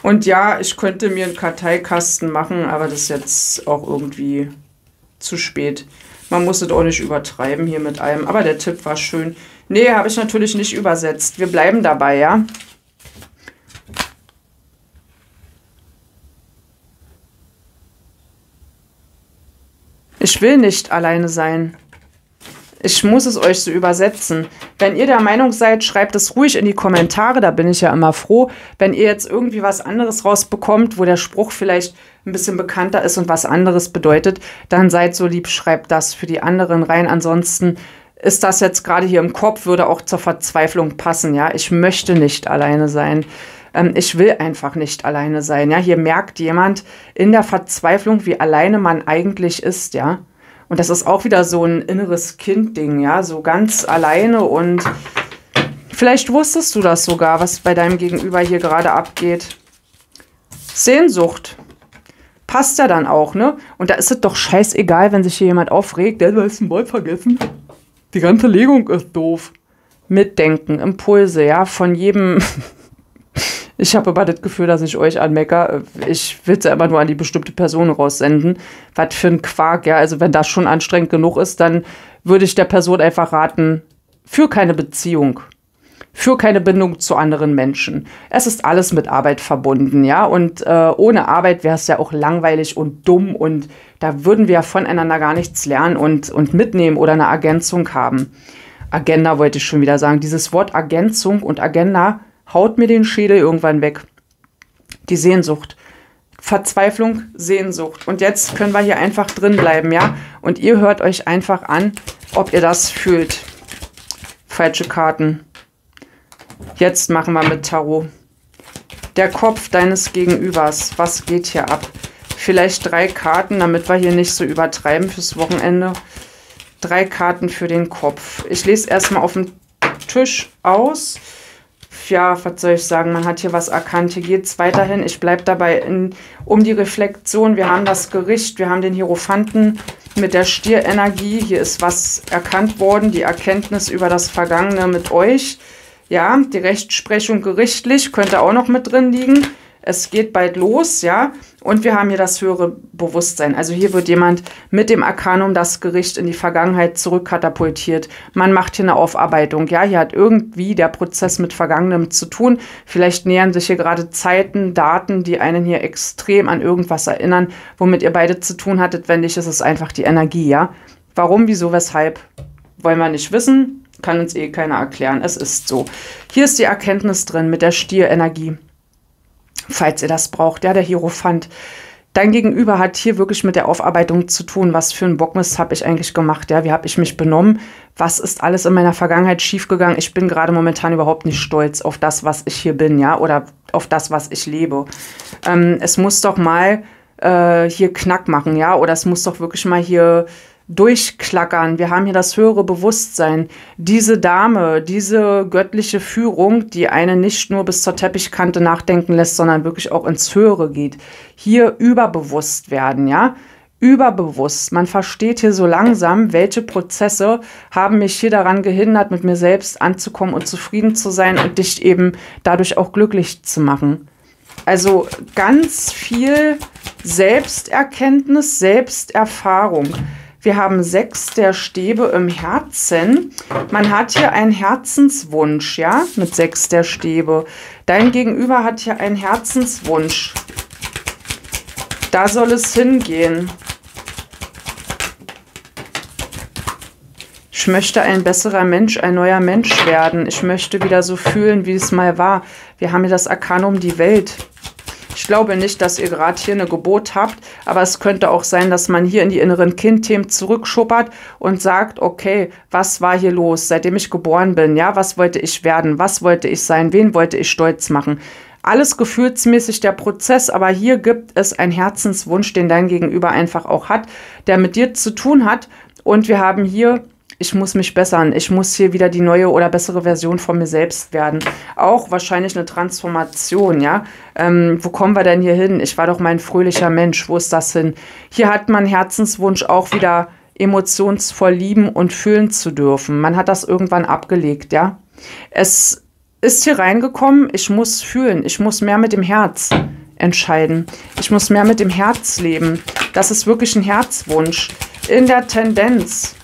Und ja, ich könnte mir einen Karteikasten machen, aber das ist jetzt auch irgendwie zu spät. Man muss es auch nicht übertreiben hier mit allem. Aber der Tipp war schön. Nee, habe ich natürlich nicht übersetzt. Wir bleiben dabei, ja? Ich will nicht alleine sein. Ich muss es euch so übersetzen. Wenn ihr der Meinung seid, schreibt es ruhig in die Kommentare, da bin ich ja immer froh. Wenn ihr jetzt irgendwie was anderes rausbekommt, wo der Spruch vielleicht ein bisschen bekannter ist und was anderes bedeutet, dann seid so lieb, schreibt das für die anderen rein. Ansonsten ist das jetzt gerade hier im Kopf, würde auch zur Verzweiflung passen. Ja, ich möchte nicht alleine sein. Ähm, ich will einfach nicht alleine sein. Ja, hier merkt jemand in der Verzweiflung, wie alleine man eigentlich ist, ja. Und das ist auch wieder so ein inneres Kind-Ding, ja, so ganz alleine und vielleicht wusstest du das sogar, was bei deinem Gegenüber hier gerade abgeht. Sehnsucht. Passt ja dann auch, ne? Und da ist es doch scheißegal, wenn sich hier jemand aufregt, der hat ein Wort vergessen. Die ganze Legung ist doof. Mitdenken, Impulse, ja, von jedem... Ich habe aber das Gefühl, dass ich euch anmecker. Ich will es ja immer nur an die bestimmte Person raussenden. Was für ein Quark, ja. Also wenn das schon anstrengend genug ist, dann würde ich der Person einfach raten, für keine Beziehung, für keine Bindung zu anderen Menschen. Es ist alles mit Arbeit verbunden, ja. Und äh, ohne Arbeit wäre es ja auch langweilig und dumm. Und da würden wir ja voneinander gar nichts lernen und, und mitnehmen oder eine Ergänzung haben. Agenda wollte ich schon wieder sagen. Dieses Wort Ergänzung und Agenda haut mir den Schädel irgendwann weg. Die Sehnsucht. Verzweiflung, Sehnsucht. Und jetzt können wir hier einfach drin bleiben, ja? Und ihr hört euch einfach an, ob ihr das fühlt. Falsche Karten. Jetzt machen wir mit Tarot. Der Kopf deines Gegenübers. Was geht hier ab? Vielleicht drei Karten, damit wir hier nicht so übertreiben fürs Wochenende. Drei Karten für den Kopf. Ich lese erstmal auf dem Tisch aus. Ja, was soll ich sagen, man hat hier was erkannt, hier geht es weiterhin, ich bleibe dabei in, um die Reflexion, wir haben das Gericht, wir haben den Hierophanten mit der Stierenergie, hier ist was erkannt worden, die Erkenntnis über das Vergangene mit euch, ja, die Rechtsprechung gerichtlich, könnte auch noch mit drin liegen, es geht bald los, ja, und wir haben hier das höhere Bewusstsein, also hier wird jemand mit dem Arkanum das Gericht in die Vergangenheit zurückkatapultiert. Man macht hier eine Aufarbeitung, ja, hier hat irgendwie der Prozess mit Vergangenem zu tun, vielleicht nähern sich hier gerade Zeiten, Daten, die einen hier extrem an irgendwas erinnern, womit ihr beide zu tun hattet, wenn nicht, ist es einfach die Energie, ja. Warum, wieso, weshalb, wollen wir nicht wissen, kann uns eh keiner erklären, es ist so. Hier ist die Erkenntnis drin mit der Stierenergie. Falls ihr das braucht, ja, der Hierophant. Dein Gegenüber hat hier wirklich mit der Aufarbeitung zu tun. Was für ein Bockmist habe ich eigentlich gemacht, ja, wie habe ich mich benommen? Was ist alles in meiner Vergangenheit schiefgegangen? Ich bin gerade momentan überhaupt nicht stolz auf das, was ich hier bin, ja, oder auf das, was ich lebe. Ähm, es muss doch mal äh, hier Knack machen, ja, oder es muss doch wirklich mal hier durchklackern. Wir haben hier das höhere Bewusstsein. Diese Dame, diese göttliche Führung, die einen nicht nur bis zur Teppichkante nachdenken lässt, sondern wirklich auch ins Höhere geht. Hier überbewusst werden, ja? überbewusst. Man versteht hier so langsam, welche Prozesse haben mich hier daran gehindert, mit mir selbst anzukommen und zufrieden zu sein und dich eben dadurch auch glücklich zu machen. Also ganz viel Selbsterkenntnis, Selbsterfahrung. Wir haben sechs der Stäbe im Herzen. Man hat hier einen Herzenswunsch, ja, mit sechs der Stäbe. Dein Gegenüber hat hier einen Herzenswunsch. Da soll es hingehen. Ich möchte ein besserer Mensch, ein neuer Mensch werden. Ich möchte wieder so fühlen, wie es mal war. Wir haben hier das Arkanum, die Welt. Ich glaube nicht, dass ihr gerade hier eine Geburt habt, aber es könnte auch sein, dass man hier in die inneren Kindthemen zurückschuppert und sagt, okay, was war hier los, seitdem ich geboren bin? Ja, was wollte ich werden? Was wollte ich sein? Wen wollte ich stolz machen? Alles gefühlsmäßig der Prozess, aber hier gibt es einen Herzenswunsch, den dein Gegenüber einfach auch hat, der mit dir zu tun hat. Und wir haben hier, ich muss mich bessern, ich muss hier wieder die neue oder bessere Version von mir selbst werden. Auch wahrscheinlich eine Transformation, ja. Ähm, wo kommen wir denn hier hin? Ich war doch mein fröhlicher Mensch, wo ist das hin? Hier hat man Herzenswunsch, auch wieder emotionsvoll lieben und fühlen zu dürfen. Man hat das irgendwann abgelegt, ja. Es ist hier reingekommen, ich muss fühlen, ich muss mehr mit dem Herz entscheiden. Ich muss mehr mit dem Herz leben. Das ist wirklich ein Herzwunsch. In der Tendenz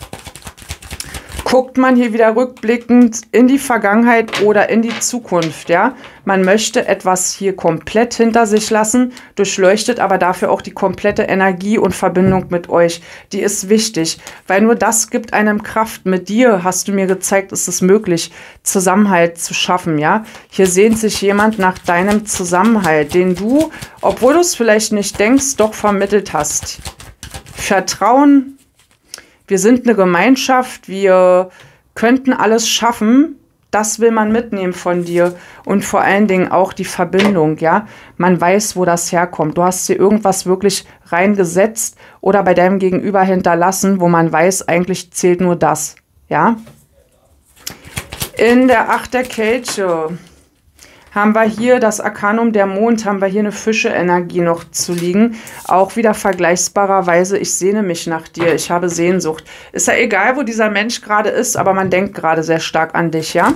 guckt man hier wieder rückblickend in die Vergangenheit oder in die Zukunft, ja? Man möchte etwas hier komplett hinter sich lassen, durchleuchtet aber dafür auch die komplette Energie und Verbindung mit euch. Die ist wichtig, weil nur das gibt einem Kraft. Mit dir, hast du mir gezeigt, ist es möglich, Zusammenhalt zu schaffen, ja? Hier sehnt sich jemand nach deinem Zusammenhalt, den du, obwohl du es vielleicht nicht denkst, doch vermittelt hast. Vertrauen. Wir sind eine Gemeinschaft, wir könnten alles schaffen, das will man mitnehmen von dir und vor allen Dingen auch die Verbindung, ja. Man weiß, wo das herkommt. Du hast hier irgendwas wirklich reingesetzt oder bei deinem Gegenüber hinterlassen, wo man weiß, eigentlich zählt nur das, ja. In der Acht der Kelche haben wir hier das Arkanum, der Mond, haben wir hier eine Fische-Energie noch zu liegen. Auch wieder vergleichbarerweise, ich sehne mich nach dir, ich habe Sehnsucht. Ist ja egal, wo dieser Mensch gerade ist, aber man denkt gerade sehr stark an dich, ja?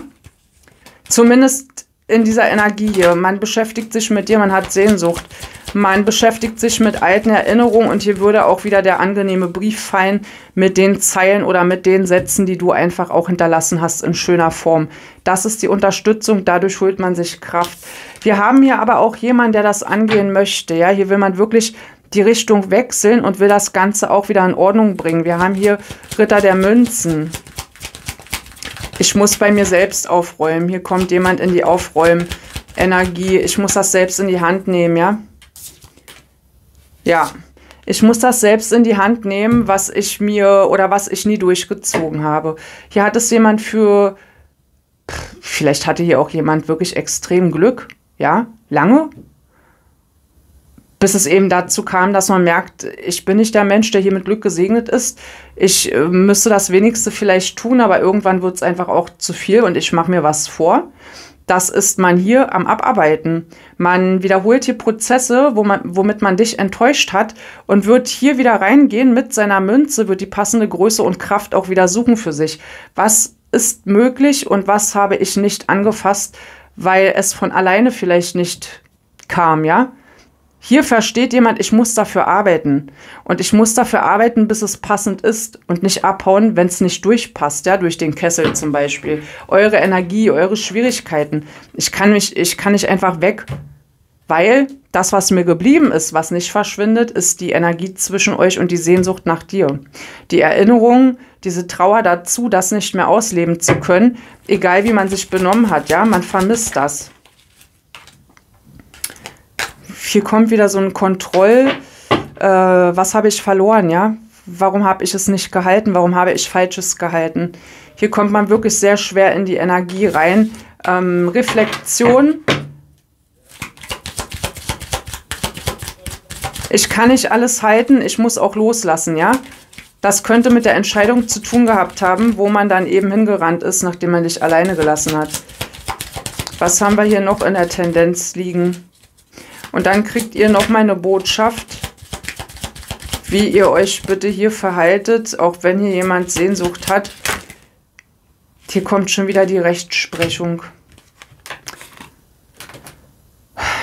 Zumindest in dieser Energie hier. Man beschäftigt sich mit dir, man hat Sehnsucht. Man beschäftigt sich mit alten Erinnerungen und hier würde auch wieder der angenehme Brief fallen mit den Zeilen oder mit den Sätzen, die du einfach auch hinterlassen hast in schöner Form. Das ist die Unterstützung, dadurch holt man sich Kraft. Wir haben hier aber auch jemanden, der das angehen möchte. Ja, hier will man wirklich die Richtung wechseln und will das Ganze auch wieder in Ordnung bringen. Wir haben hier Ritter der Münzen. Ich muss bei mir selbst aufräumen. Hier kommt jemand in die Aufräumen-Energie. Ich muss das selbst in die Hand nehmen, ja? Ja. Ich muss das selbst in die Hand nehmen, was ich mir oder was ich nie durchgezogen habe. Hier hat es jemand für... Vielleicht hatte hier auch jemand wirklich extrem Glück, ja, lange, bis es eben dazu kam, dass man merkt, ich bin nicht der Mensch, der hier mit Glück gesegnet ist. Ich äh, müsste das Wenigste vielleicht tun, aber irgendwann wird es einfach auch zu viel und ich mache mir was vor. Das ist man hier am Abarbeiten. Man wiederholt hier Prozesse, wo man, womit man dich enttäuscht hat und wird hier wieder reingehen mit seiner Münze, wird die passende Größe und Kraft auch wieder suchen für sich. Was ist möglich und was habe ich nicht angefasst, weil es von alleine vielleicht nicht kam, ja? Hier versteht jemand, ich muss dafür arbeiten und ich muss dafür arbeiten, bis es passend ist und nicht abhauen, wenn es nicht durchpasst, ja, durch den Kessel zum Beispiel. Eure Energie, eure Schwierigkeiten. Ich kann mich, ich kann nicht einfach weg, weil das, was mir geblieben ist, was nicht verschwindet, ist die Energie zwischen euch und die Sehnsucht nach dir. Die Erinnerung, diese Trauer dazu, das nicht mehr ausleben zu können, egal wie man sich benommen hat, ja, man vermisst das. Hier kommt wieder so ein Kontroll, äh, was habe ich verloren, ja? Warum habe ich es nicht gehalten? Warum habe ich Falsches gehalten? Hier kommt man wirklich sehr schwer in die Energie rein. Ähm, Reflexion. Ich kann nicht alles halten, ich muss auch loslassen, ja? Das könnte mit der Entscheidung zu tun gehabt haben, wo man dann eben hingerannt ist, nachdem man dich alleine gelassen hat. Was haben wir hier noch in der Tendenz liegen? Und dann kriegt ihr noch mal eine Botschaft. wie ihr euch bitte hier verhaltet, auch wenn hier jemand Sehnsucht hat. Hier kommt schon wieder die Rechtsprechung.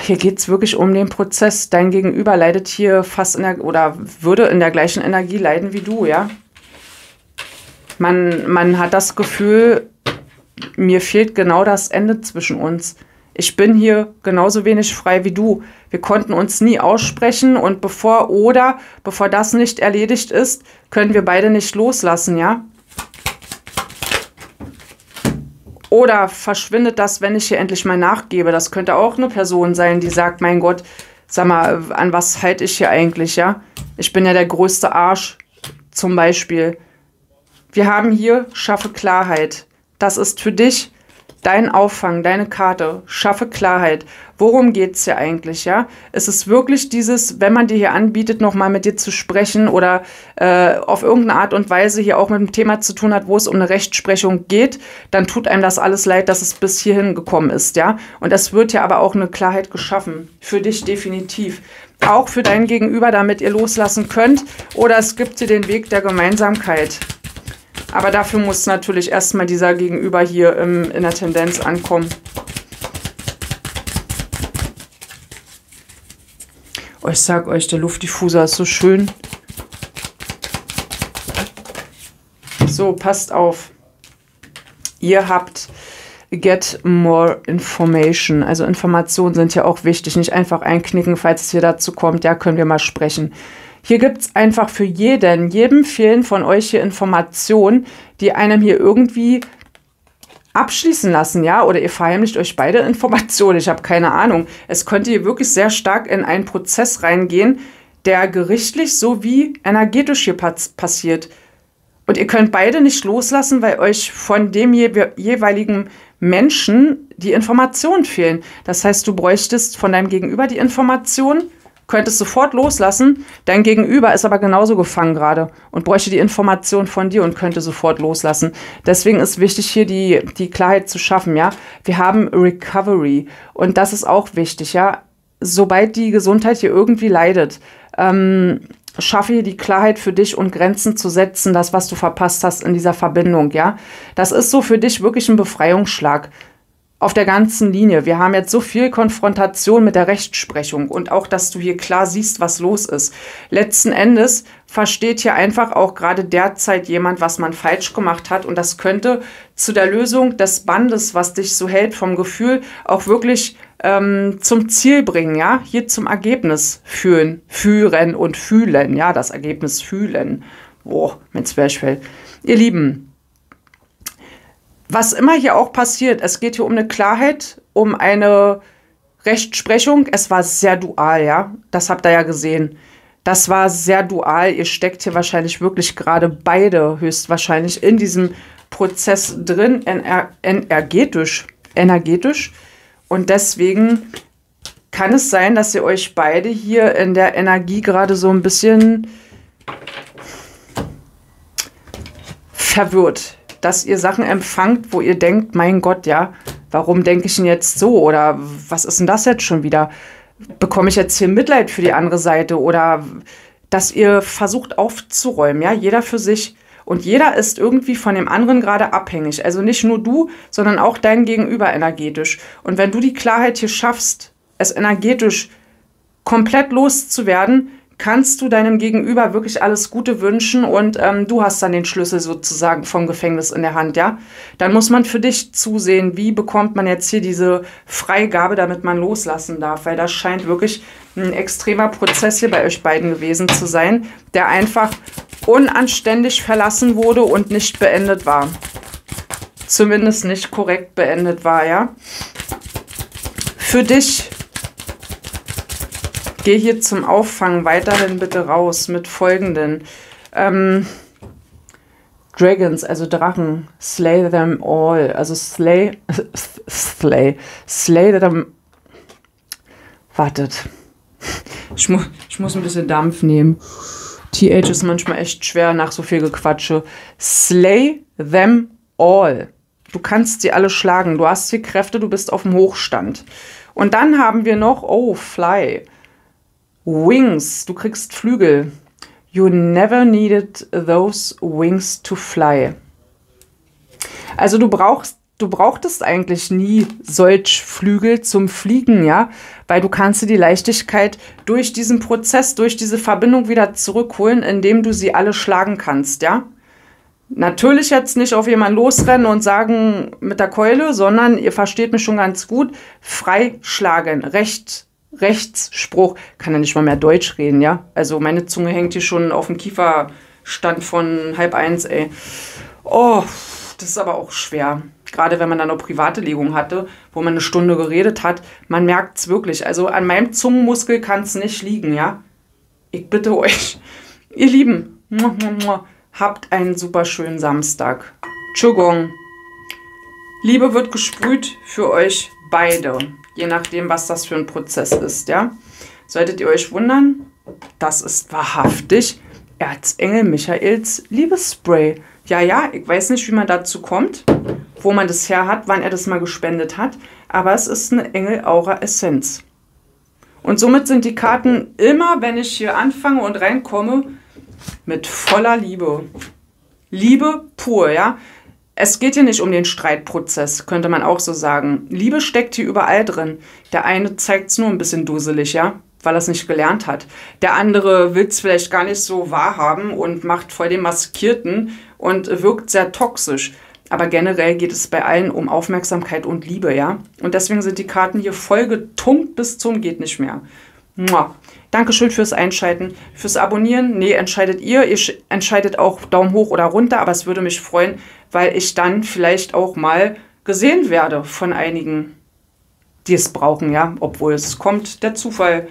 Hier geht es wirklich um den Prozess. Dein Gegenüber leidet hier fast in der, oder würde in der gleichen Energie leiden wie du, ja. Man, man hat das Gefühl, mir fehlt genau das Ende zwischen uns. Ich bin hier genauso wenig frei wie du. Wir konnten uns nie aussprechen und bevor oder bevor das nicht erledigt ist, können wir beide nicht loslassen, ja? Oder verschwindet das, wenn ich hier endlich mal nachgebe? Das könnte auch eine Person sein, die sagt, mein Gott, sag mal, an was halte ich hier eigentlich, ja? Ich bin ja der größte Arsch, zum Beispiel. Wir haben hier, schaffe Klarheit. Das ist für dich dein Auffang, deine Karte, schaffe Klarheit. Worum geht es hier eigentlich, ja? Es ist wirklich dieses, wenn man dir hier anbietet, nochmal mit dir zu sprechen oder äh, auf irgendeine Art und Weise hier auch mit dem Thema zu tun hat, wo es um eine Rechtsprechung geht, dann tut einem das alles leid, dass es bis hierhin gekommen ist, ja? Und es wird ja aber auch eine Klarheit geschaffen, für dich definitiv. Auch für dein Gegenüber, damit ihr loslassen könnt oder es gibt dir den Weg der Gemeinsamkeit. Aber dafür muss natürlich erstmal dieser Gegenüber hier im, in der Tendenz ankommen. Oh, ich sag euch, der Luftdiffuser ist so schön. So, passt auf. Ihr habt get more information. Also Informationen sind ja auch wichtig. Nicht einfach einknicken, falls es hier dazu kommt. Ja, können wir mal sprechen. Hier gibt es einfach für jeden, jedem fehlen von euch hier Informationen, die einem hier irgendwie abschließen lassen, ja? Oder ihr verheimlicht euch beide Informationen, ich habe keine Ahnung. Es könnte hier wirklich sehr stark in einen Prozess reingehen, der gerichtlich sowie energetisch hier passiert. Und ihr könnt beide nicht loslassen, weil euch von dem je jeweiligen Menschen die Informationen fehlen. Das heißt, du bräuchtest von deinem Gegenüber die Informationen, könntest sofort loslassen, dein Gegenüber ist aber genauso gefangen gerade und bräuchte die Information von dir und könnte sofort loslassen. Deswegen ist wichtig, hier die, die Klarheit zu schaffen, ja. Wir haben Recovery und das ist auch wichtig, ja. Sobald die Gesundheit hier irgendwie leidet, ähm, schaffe hier die Klarheit für dich und Grenzen zu setzen, das, was du verpasst hast in dieser Verbindung, ja. Das ist so für dich wirklich ein Befreiungsschlag. Auf der ganzen Linie. Wir haben jetzt so viel Konfrontation mit der Rechtsprechung und auch, dass du hier klar siehst, was los ist. Letzten Endes versteht hier einfach auch gerade derzeit jemand, was man falsch gemacht hat und das könnte zu der Lösung des Bandes, was dich so hält vom Gefühl, auch wirklich ähm, zum Ziel bringen, ja, hier zum Ergebnis führen, führen und fühlen, ja, das Ergebnis fühlen. Boah, mein Zwerchfell. Ihr Lieben, was immer hier auch passiert, es geht hier um eine Klarheit, um eine Rechtsprechung. Es war sehr dual, ja. Das habt ihr ja gesehen. Das war sehr dual. Ihr steckt hier wahrscheinlich wirklich gerade beide höchstwahrscheinlich in diesem Prozess drin, ener energetisch. energetisch. Und deswegen kann es sein, dass ihr euch beide hier in der Energie gerade so ein bisschen verwirrt. Dass ihr Sachen empfangt, wo ihr denkt, mein Gott, ja, warum denke ich denn jetzt so? Oder was ist denn das jetzt schon wieder? Bekomme ich jetzt hier Mitleid für die andere Seite? Oder dass ihr versucht aufzuräumen, ja, jeder für sich. Und jeder ist irgendwie von dem anderen gerade abhängig. Also nicht nur du, sondern auch dein Gegenüber energetisch. Und wenn du die Klarheit hier schaffst, es energetisch komplett loszuwerden, kannst du deinem Gegenüber wirklich alles Gute wünschen und ähm, du hast dann den Schlüssel sozusagen vom Gefängnis in der Hand, ja? Dann muss man für dich zusehen, wie bekommt man jetzt hier diese Freigabe, damit man loslassen darf, weil das scheint wirklich ein extremer Prozess hier bei euch beiden gewesen zu sein, der einfach unanständig verlassen wurde und nicht beendet war. Zumindest nicht korrekt beendet war, ja? Für dich... Geh hier zum Auffangen weiterhin bitte raus mit folgenden ähm, Dragons, also Drachen, slay them all, also slay, slay, slay them, wartet, ich, mu ich muss ein bisschen Dampf nehmen, T H ist manchmal echt schwer nach so viel Gequatsche, slay them all, du kannst die alle schlagen, du hast hier Kräfte, du bist auf dem Hochstand und dann haben wir noch, oh, fly, Wings, du kriegst Flügel. You never needed those wings to fly. Also du brauchst, du brauchtest eigentlich nie solch Flügel zum Fliegen, ja, weil du kannst dir die Leichtigkeit durch diesen Prozess, durch diese Verbindung wieder zurückholen, indem du sie alle schlagen kannst, ja. Natürlich jetzt nicht auf jemanden losrennen und sagen mit der Keule, sondern ihr versteht mich schon ganz gut, freischlagen, rechts, Rechtsspruch, kann ja nicht mal mehr Deutsch reden, ja. Also meine Zunge hängt hier schon auf dem Kieferstand von halb eins, ey. Oh, das ist aber auch schwer. Gerade wenn man dann eine private Legung hatte, wo man eine Stunde geredet hat, man merkt es wirklich. Also an meinem Zungenmuskel kann es nicht liegen, ja. Ich bitte euch, ihr Lieben, habt einen super schönen Samstag. Tschüss. Liebe wird gesprüht für euch beide. Je nachdem, was das für ein Prozess ist, ja. Solltet ihr euch wundern, das ist wahrhaftig Erzengel Michaels Liebesspray. Ja, ja, ich weiß nicht, wie man dazu kommt, wo man das her hat, wann er das mal gespendet hat, aber es ist eine Engel-Aura-Essenz. Und somit sind die Karten immer, wenn ich hier anfange und reinkomme, mit voller Liebe. Liebe pur, ja. Es geht hier nicht um den Streitprozess, könnte man auch so sagen. Liebe steckt hier überall drin. Der eine zeigt es nur ein bisschen dusselig, ja, weil er es nicht gelernt hat. Der andere will es vielleicht gar nicht so wahrhaben und macht voll den Maskierten und wirkt sehr toxisch. Aber generell geht es bei allen um Aufmerksamkeit und Liebe, ja. Und deswegen sind die Karten hier voll getunkt bis zum geht nicht mehr. Mua. Dankeschön fürs Einschalten, fürs Abonnieren. Nee, entscheidet ihr. Ihr entscheidet auch Daumen hoch oder runter, aber es würde mich freuen, weil ich dann vielleicht auch mal gesehen werde von einigen, die es brauchen, ja. Obwohl es kommt, der Zufall,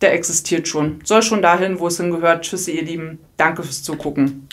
der existiert schon. Soll schon dahin, wo es hingehört. Tschüssi, ihr Lieben. Danke fürs Zugucken.